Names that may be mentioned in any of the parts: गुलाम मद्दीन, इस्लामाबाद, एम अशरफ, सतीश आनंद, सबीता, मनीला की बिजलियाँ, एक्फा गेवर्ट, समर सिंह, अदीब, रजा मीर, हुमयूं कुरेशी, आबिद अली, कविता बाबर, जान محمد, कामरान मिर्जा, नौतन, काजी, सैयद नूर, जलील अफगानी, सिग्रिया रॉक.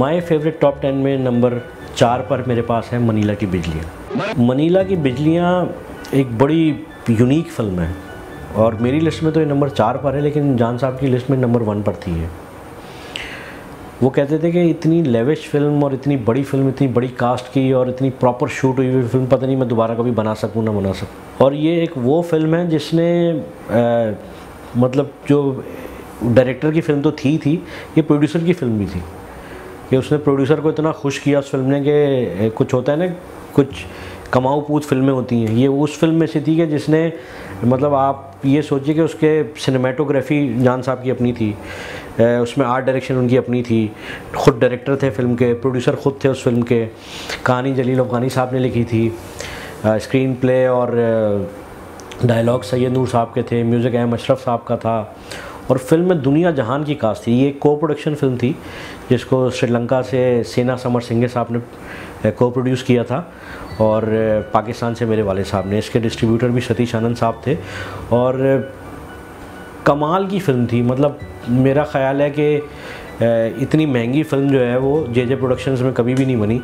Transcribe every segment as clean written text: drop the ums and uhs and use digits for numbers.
My favourite top 10 में number 4 पर मेरे पास है मनीला की बिजलियाँ। मनीला की बिजलियाँ एक बड़ी यूनिक फिल्म है और मेरी लिस्ट में तो ये नंबर 4 पर है, लेकिन जान साहब की लिस्ट में नंबर 1 पर थी। है वो कहते थे कि इतनी लेविश फिल्म और इतनी बड़ी फिल्म, इतनी बड़ी कास्ट की और इतनी प्रॉपर शूट हुई हुई फिल्म, पता नहीं मैं दोबारा कभी बना सकूँ ना बना सकूँ। और ये एक वो फिल्म है जिसने मतलब जो डायरेक्टर की फिल्म तो थी ये प्रोड्यूसर की फिल्म भी थी कि उसने प्रोड्यूसर को इतना खुश किया उस फिल्म ने कि कुछ होता है ना, कुछ कमाऊ पूत फिल्में होती हैं, ये उस फिल्म में से थी कि जिसने मतलब आप ये सोचिए कि उसके सिनेमेटोग्राफी जान साहब की अपनी थी, उसमें आर्ट डायरेक्शन उनकी अपनी थी, खुद डायरेक्टर थे फिल्म के, प्रोड्यूसर खुद थे उस फिल्म के, कहानी जलील अफगानी साहब ने लिखी थी, स्क्रीन प्ले और डायलॉग सैयद नूर साहब के थे, म्यूज़िक एम अशरफ साहब का था और फिल्म में दुनिया जहान की कास्ट थी। ये एक को प्रोडक्शन फिल्म थी जिसको श्रीलंका से सेना समर सिंह साहब ने को प्रोड्यूस किया था और पाकिस्तान से मेरे वाले साहब ने। इसके डिस्ट्रीब्यूटर भी सतीश आनंद साहब थे और कमाल की फिल्म थी। मतलब मेरा ख़्याल है कि इतनी महंगी फिल्म जो है वो जे प्रोडक्शंस में कभी भी नहीं बनी।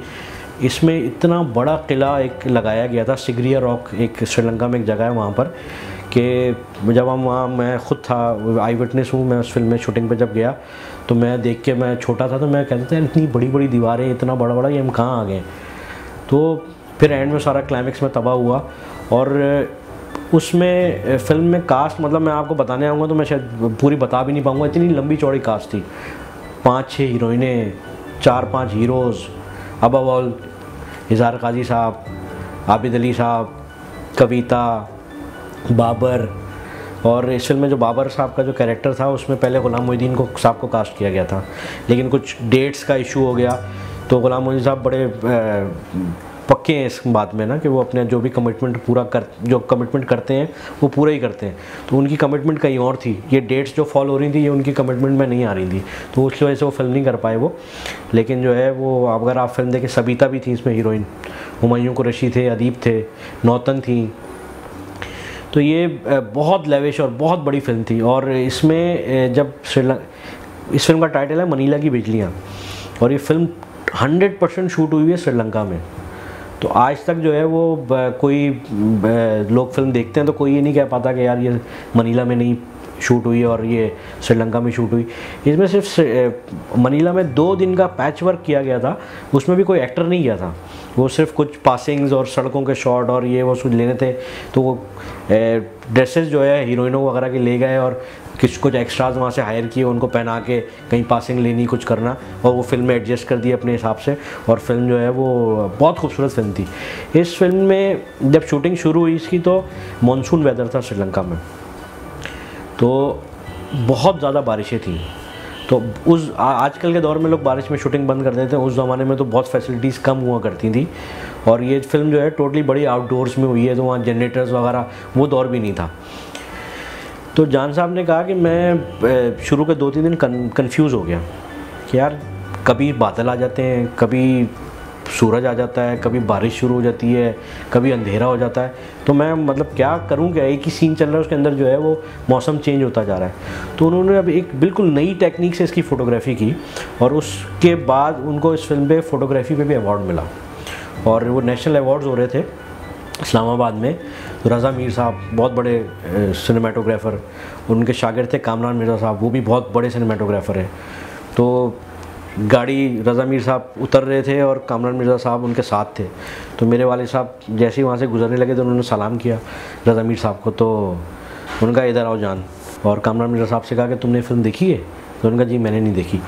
इसमें इतना बड़ा किला एक लगाया गया था, सिग्रिया रॉक एक श्रीलंका में एक जगह है वहाँ पर, कि जब हम वहाँ मैं ख़ुद था, आई विटनेस हूँ मैं उस फिल्म में शूटिंग पे जब गया तो मैं देख के, मैं छोटा था तो मैं कहता था इतनी बड़ी बड़ी दीवारें, इतना बड़ा बड़ा, ये हम कहाँ आ गए। तो फिर एंड में सारा क्लाइमेक्स में तबाह हुआ। और उसमें फिल्म में कास्ट मतलब मैं आपको बताने आऊँगा तो मैं शायद पूरी बता भी नहीं पाऊँगा, इतनी लंबी चौड़ी कास्ट थी। 5-6 हीरोइनें, 4-5 हीरोज़, अबावल इजार काजी साहब, आबिद अली साहब, कविता बाबर। और इस फिल्म में जो बाबर साहब का जो कैरेक्टर था उसमें पहले गुलाम मद्दीन को साहब को कास्ट किया गया था, लेकिन कुछ डेट्स का इशू हो गया तो गुलाम मद्दीन साहब बड़े पक्के हैं इस बात में ना कि वो अपने जो भी कमिटमेंट पूरा जो कमिटमेंट करते हैं वो पूरा ही करते हैं, तो उनकी कमिटमेंट कहीं और थी। ये डेट्स जो फॉलो हो रही थी ये उनकी कमिटमेंट में नहीं आ रही थी, तो उसकी वजह से वो फिल्म नहीं कर पाए वो। लेकिन जो है वो अगर आप फिल्म देखें, सबीता भी थी इसमें हीरोइन, हुमयूं कुरेशी थे, अदीब थे, नौतन थी। तो ये बहुत लेविश और बहुत बड़ी फिल्म थी। और इसमें जब इस फिल्म का टाइटल है मनीला की बिजलियाँ और ये फिल्म 100% शूट हुई है श्रीलंका में। तो आज तक जो है वो कोई लोग फिल्म देखते हैं तो कोई ये नहीं कह पाता कि यार ये मनीला में नहीं शूट हुई और ये श्रीलंका में शूट हुई। इसमें सिर्फ मनीला में 2 दिन का पैच वर्क किया गया था, उसमें भी कोई एक्टर नहीं गया था, वो सिर्फ कुछ पासिंग्स और सड़कों के शॉट और ये वो कुछ लेने थे। तो वो ड्रेसेस जो है हीरोइनों वगैरह के ले गए और कुछ एक्स्ट्राज वहाँ से हायर किए, उनको पहना के कहीं पासिंग लेनी, कुछ करना, और वो फिल्म में एडजस्ट कर दी अपने हिसाब से। और फिल्म जो है वो बहुत खूबसूरत फिल्म थी। इस फिल्म में जब शूटिंग शुरू हुई इसकी तो मानसून वेदर था श्रीलंका में, तो बहुत ज़्यादा बारिशें थी। तो उस आजकल के दौर में लोग बारिश में शूटिंग बंद कर देते हैं, उस ज़माने में तो बहुत फैसिलिटीज़ कम हुआ करती थी। और ये फिल्म जो है टोटली बड़ी आउटडोर्स में हुई है, तो वहाँ जनरेटर्स वगैरह वो दौर भी नहीं था। तो जान साहब ने कहा कि मैं शुरू के 2-3 दिन कन्फ्यूज़ हो गया कि यार कभी बादल आ जाते हैं, कभी सूरज आ जाता है, कभी बारिश शुरू हो जाती है, कभी अंधेरा हो जाता है। तो मैं मतलब क्या करूं, क्या एक ही सीन चल रहा है उसके अंदर जो है वो मौसम चेंज होता जा रहा है। तो उन्होंने अब एक बिल्कुल नई टेक्निक से इसकी फ़ोटोग्राफ़ी की और उसके बाद उनको इस फिल्म पे फ़ोटोग्राफ़ी पे भी अवार्ड मिला और वो नेशनल अवार्ड्स हो रहे थे इस्लामाबाद में। तो रजा मीर साहब बहुत बड़े सिनेमाटोग्राफ़र, उनके शागिर्द थे कामरान मिर्जा साहब, वो भी बहुत बड़े सिनेमाटोग्राफ़र हैं। तो गाड़ी रजा मीर साहब उतर रहे थे और कामरान मिर्जा साहब उनके साथ थे। तो मेरे वाले साहब जैसे ही वहाँ से गुजरने लगे तो उन्होंने सलाम किया रजा मीर साहब को, तो उनका इधर आओ जान, और कामरान मिर्जा साहब से कहा कि तुमने फिल्म देखी है, तो उनका जी मैंने नहीं देखी।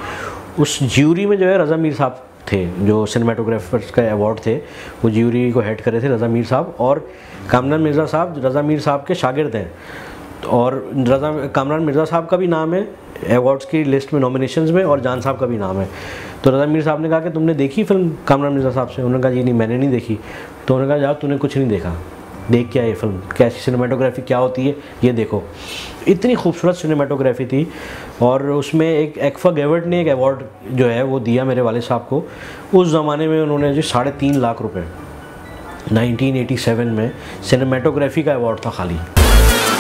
उस ज्यूरी में जो है रजा मीर साहब थे, जो सिनेमाटोग्राफर्स का अवार्ड थे, वो ज्यूरी को हेड करे थे रजा मीर साहब। और कामरान मिर्जा साहब रजा मीर साहब के शागिर्द हैं और कामरान मिर्जा साहब का भी नाम है अवार्ड्स की लिस्ट में, नॉमिनेशंस में, और जान साहब का भी नाम है। तो रजा मीर साहब ने कहा कि तुमने देखी फिल्म, कामरान मिर्जा साहब से? उन्होंने कहा जी नहीं मैंने नहीं देखी। तो उन्होंने कहा यार तूने कुछ नहीं देखा, देख क्या ये फिल्म, कैसी सिनेमाटोग्राफी क्या होती है ये देखो। इतनी खूबसूरत सिनेमाटोग्राफी थी। और उसमें एक एक्फा गेवर्ट ने एक अवार्ड जो है वो दिया मेरे वाले साहब को, उस ज़माने में उन्होंने जो 3.5 लाख रुपये 1987 में सिनेमाटोग्राफी का अवार्ड था खाली।